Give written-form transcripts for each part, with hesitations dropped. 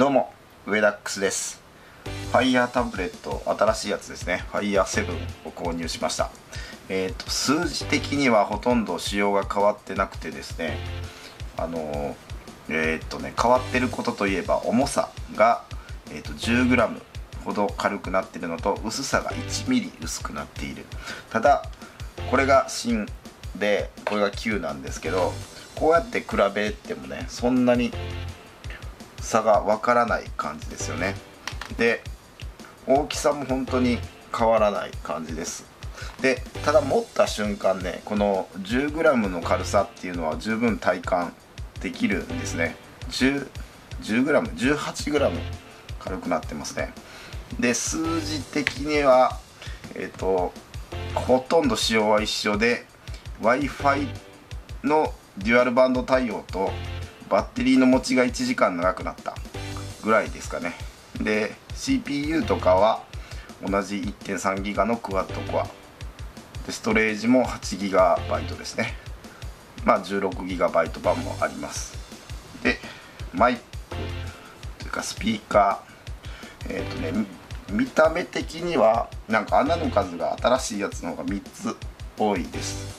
どうも、ウェダックスです。Fire タブレット、新しいやつですね。Fire 7を購入しました。数字的にはほとんど仕様が変わってなくてですね、変わってることといえば重さが、10g ほど軽くなっているのと、薄さが 1mm 薄くなっている。ただ、これが新で、これが旧なんですけど、こうやって比べてもね、そんなに差がわからない感じですよね。で、大きさも本当に変わらない感じです。で、ただ持った瞬間ね、この 10g の軽さっていうのは十分体感できるんですね。 10g、18g 軽くなってますね。で、数字的にはほとんど仕様は一緒で、 Wi-Fi のデュアルバンド対応とバッテリーの持ちが1時間長くなったぐらいですかね。で、 CPU とかは同じ 1.3 ギガのクワッドコアで、ストレージも8ギガバイトですね。まあ16ギガバイト版もあります。で、マイクというかスピーカー、見た目的にはなんか穴の数が新しいやつの方が3つ多いです。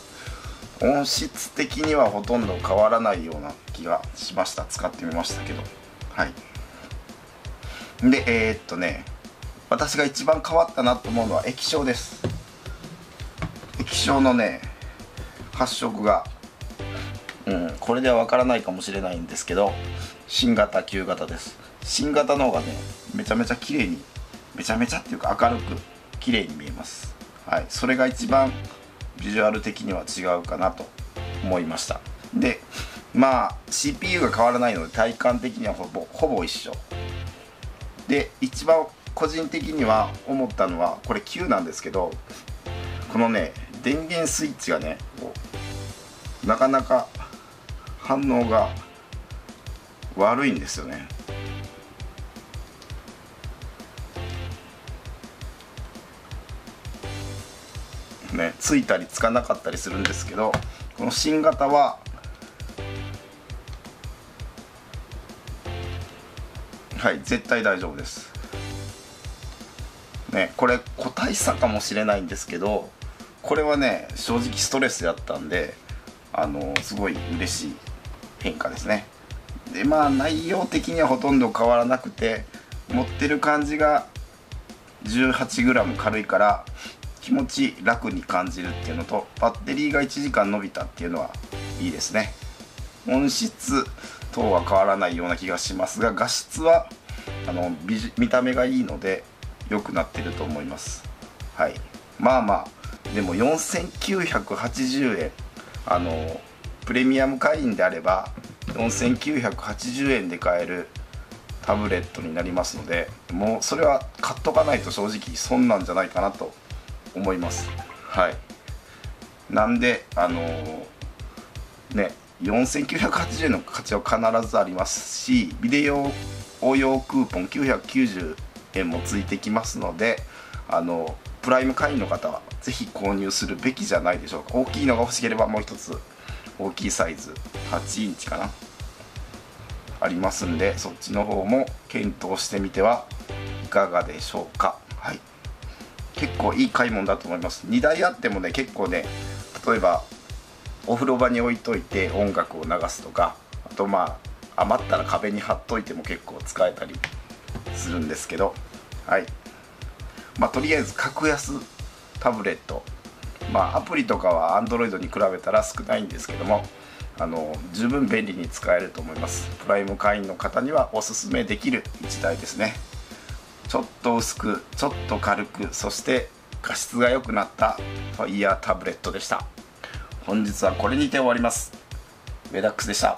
音質的にはほとんど変わらないような気がしました。使ってみましたけど、はい。で、私が一番変わったなと思うのは液晶です。液晶のね、発色が、これではわからないかもしれないんですけど、新型旧型です。新型の方がね、めちゃめちゃ綺麗に、めちゃめちゃっていうか明るく綺麗に見えます。はい、それが一番ビジュアル的には違うかなと思いました。で、まあ CPU が変わらないので体感的にはほぼ一緒で、一番個人的には思ったのは、これ旧なんですけど、このね、電源スイッチがね、なかなか反応が悪いんですよね。ついたりつかなかったりするんですけど、この新型は絶対大丈夫ですね。これ個体差かもしれないんですけど、これはね、正直ストレスやったんで、すごい嬉しい変化ですね。で、まあ内容的にはほとんど変わらなくて、持ってる感じが 18g 軽いから気持ち楽に感じるっていうのと、バッテリーが1時間伸びたっていうのはいいですね。音質等は変わらないような気がしますが、画質は見た目がいいので良くなってると思います。はい、まあまあでも4980円、プレミアム会員であれば4980円で買えるタブレットになりますので、もうそれは買っとかないと正直損なんじゃないかなと思います。はい、なんでね、4980円の価値は必ずありますし、ビデオ応用クーポン990円もついてきますので、プライム会員の方は是非購入するべきじゃないでしょうか。大きいのが欲しければもう一つ大きいサイズ、8インチかな、ありますんで、そっちの方も検討してみてはいかがでしょうか。はい、結構いい買い物だと思います。2台あってもね、結構ね、例えばお風呂場に置いといて音楽を流すとか、あとまあ余ったら壁に貼っといても結構使えたりするんですけど、はい、まあとりあえず格安タブレット、まあアプリとかは Android に比べたら少ないんですけども、十分便利に使えると思います。プライム会員の方にはおすすめできる1台ですね。ちょっと薄く、ちょっと軽く、そして画質が良くなったFireタブレットでした。本日はこれにて終わります。ウェダックスでした。